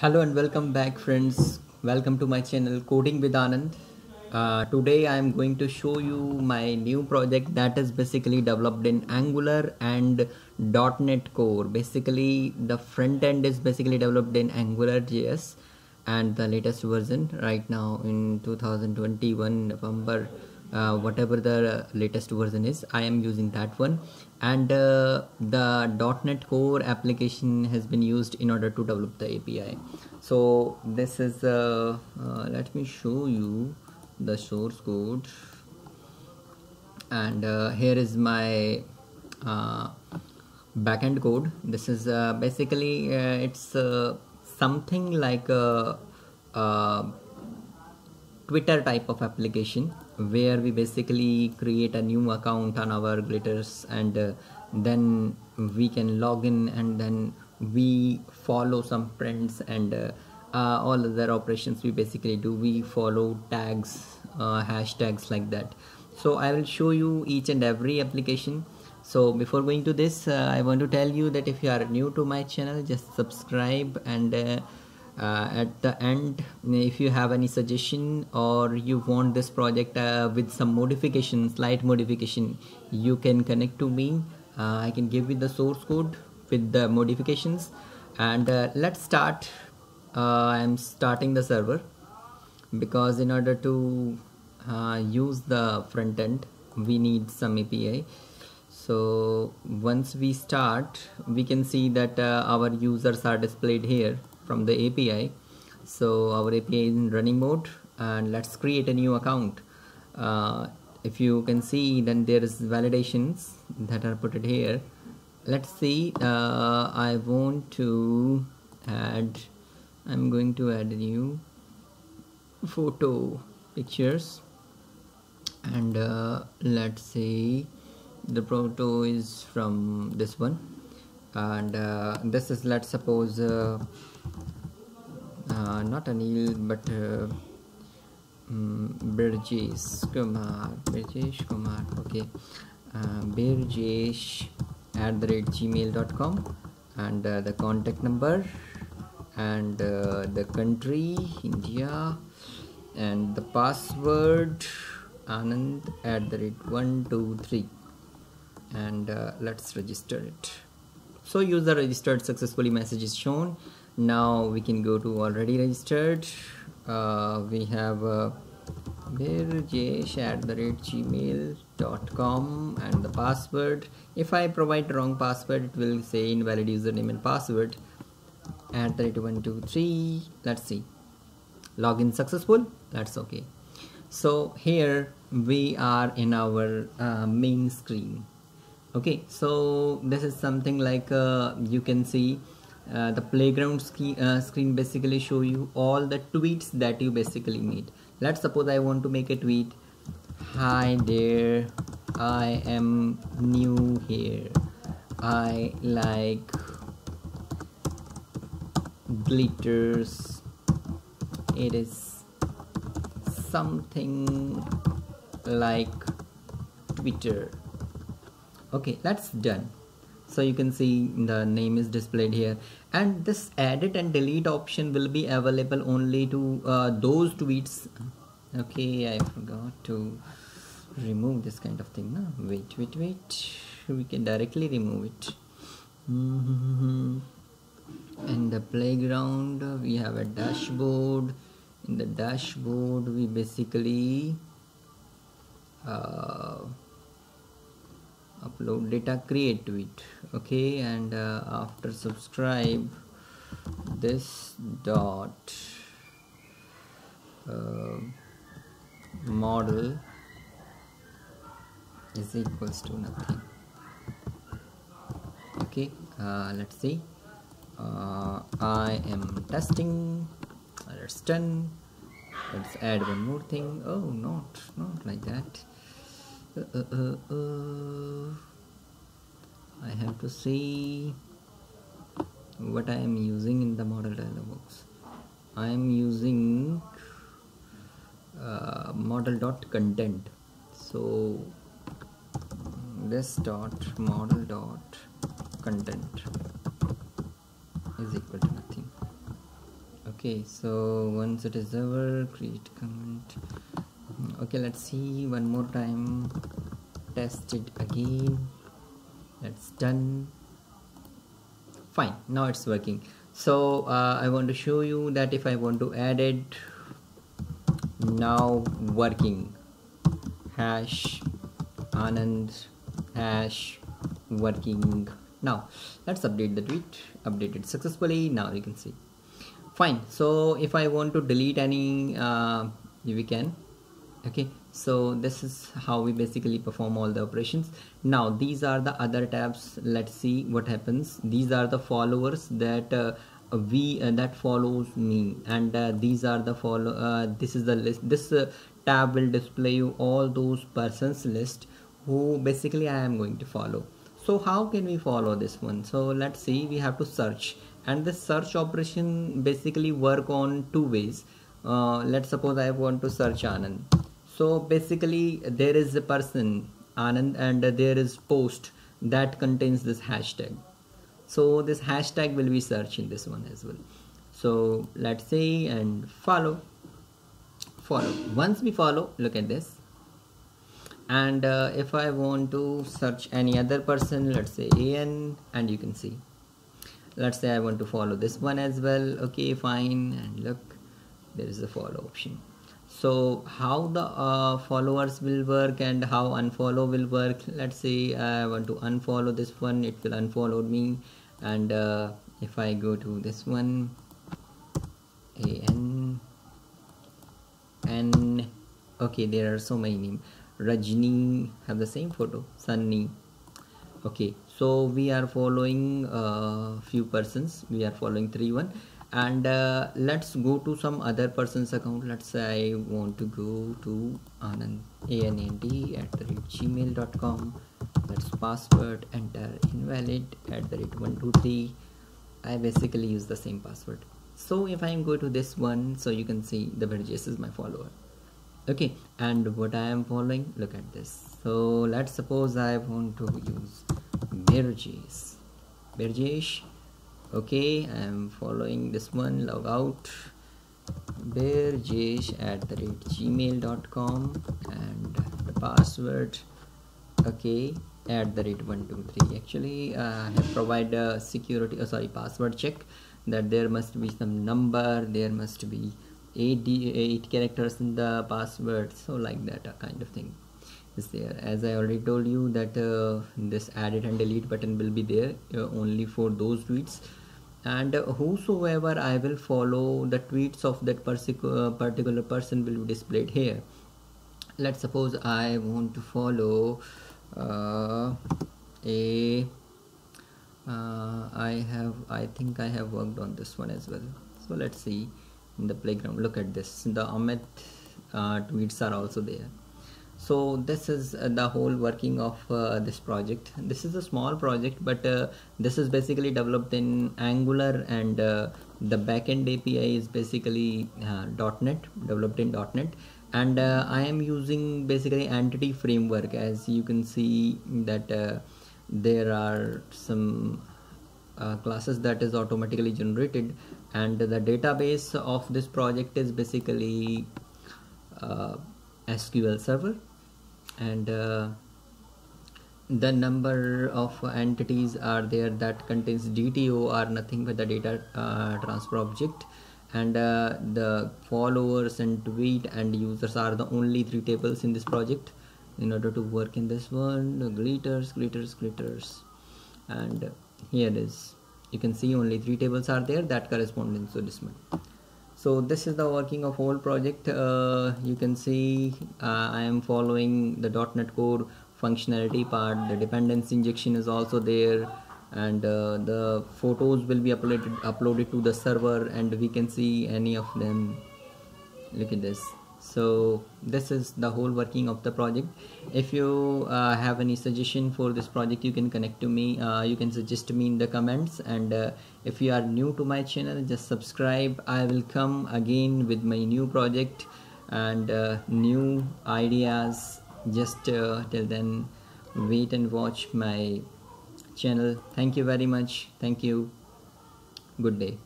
Hello and welcome back, friends. Welcome to my channel Coding with Anand. Today I am going to show you my new project that is basically developed in Angular and .NET Core. Basically the front end is basically developed in Angular.js and the latest version right now in 2021 November, whatever the latest version is, I am using that one. And the .NET Core application has been used in order to develop the API. So this is, let me show you the source code, and here is my backend code. This is basically it's something like a Twitter type of application, where we basically create a new account on our Glitters, and then we can log in, and then we follow some friends, and all other operations we basically do. We follow tags, hashtags, like that. So I will show you each and every application. So before going to this, I want to tell you that if you are new to my channel, just subscribe, and at the end, if you have any suggestion or you want this project with some modification, slight modification, you can connect to me. I can give you the source code with the modifications. And let's start. I'm starting the server because in order to use the front end, we need some API. So once we start, we can see that our users are displayed here from the API. So our API is in running mode, and let's create a new account. If you can see, then there is validations that are put here. Let's see, I want to add, I'm going to add a new photo pictures, and let's see, the photo is from this one, and this is, let's suppose, not Anil, but Brijesh Kumar, okay, Brijesh@gmail.com, and the contact number, and the country India, and the password Anand@123, and let's register it. So user registered successfully, message is shown. Now we can go to already registered. We have Brijesh@gmail.com and the password. If I provide wrong password, it will say invalid username and password @123. Let's see, login successful. That's okay. So here we are in our main screen. Okay, so this is something like, you can see, the playground screen basically show you all the tweets that you basically made. Let's suppose I want to make a tweet. Hi there, I am new here. I like glitters. It is something like Twitter. Okay, that's done. So you can see the name is displayed here, and this edit and delete option will be available only to those tweets. Okay, I forgot to remove this kind of thing. No? Wait, we can directly remove it. In the playground, we have a dashboard. In the dashboard, we basically upload data, create tweet. Okay, and after subscribe, this dot model is equals to nothing. Okay, let's see, I am testing. Let's done. Let's add one more thing. Oh, not like that. I have to see what I am using in the model dialog box. I am using model.content. So this dot model.content is equal to nothing. Okay, so once it is over, create comment. Okay, let's see one more time, test it again. That's done. Fine, now it's working. So I want to show you that if I want to add it, now working, hash Anand, hash working. Now let's update the tweet. Updated successfully. Now you can see. Fine. So if I want to delete any, we can. Okay, so this is how we basically perform all the operations. Now these are the other tabs. Let's see what happens. These are the followers that that follows me, and these are the follow. This is the list. This tab will display you all those persons list who basically I am going to follow. So how can we follow this one? So let's see. We have to search, and this search operation basically work on two ways. Let's suppose I want to search Anand. So basically there is a person Anand and there is post that contains this hashtag. So this hashtag will be searched in this one as well. So let's say and follow. Follow. Once we follow, look at this. And if I want to search any other person, let's say AN, and you can see. Let's say I want to follow this one as well. Okay, fine. And look, there is a follow option. So how the followers will work and how unfollow will work. Let's say I want to unfollow this one, it will unfollow me. And if I go to this one, AN, N, okay, there are so many names. Rajni, have the same photo, Sunny. Okay, so we are following few persons. We are following 3-1. And let's go to some other person's account. Let's say I want to go to Anand, anand@gmail.com. That's password, enter invalid @123. I basically use the same password. So if I go to this one, so you can see the Brijesh is my follower. Okay, and what I am following, look at this. So let's suppose I want to use Brijesh. Okay, I am following this one, log out, Brijesh@gmail.com, and the password, okay, @123. Actually I have provided a security, password check, that there must be some number, there must be 8 characters in the password, so like that kind of thing is there. As I already told you that this edit and delete button will be there only for those tweets, and whosoever I will follow, the tweets of that particular person will be displayed here. Let's suppose I want to follow I think I have worked on this one as well. So let's see. In the playground, look at this, the Amit tweets are also there. So this is the whole working of this project. This is a small project, but this is basically developed in Angular, and the backend API is basically .NET, developed in .NET, and I am using basically Entity Framework. As you can see that there are some classes that is automatically generated, and the database of this project is basically SQL Server, and the number of entities are there that contains DTO are nothing but the data transfer object, and the followers and tweet and users are the only 3 tables in this project. In order to work in this one, greeters, and here it is. You can see only 3 tables are there that correspond to this one. So this is the working of whole project. You can see I am following the .NET Core functionality part. The dependency injection is also there, and the photos will be uploaded to the server, and we can see any of them. Look at this. So this is the whole working of the project. If you have any suggestion for this project, you can connect to me, you can suggest to me in the comments, and if you are new to my channel, just subscribe. I will come again with my new project and new ideas. Just till then, wait and watch my channel. Thank you very much. Thank you. Good day.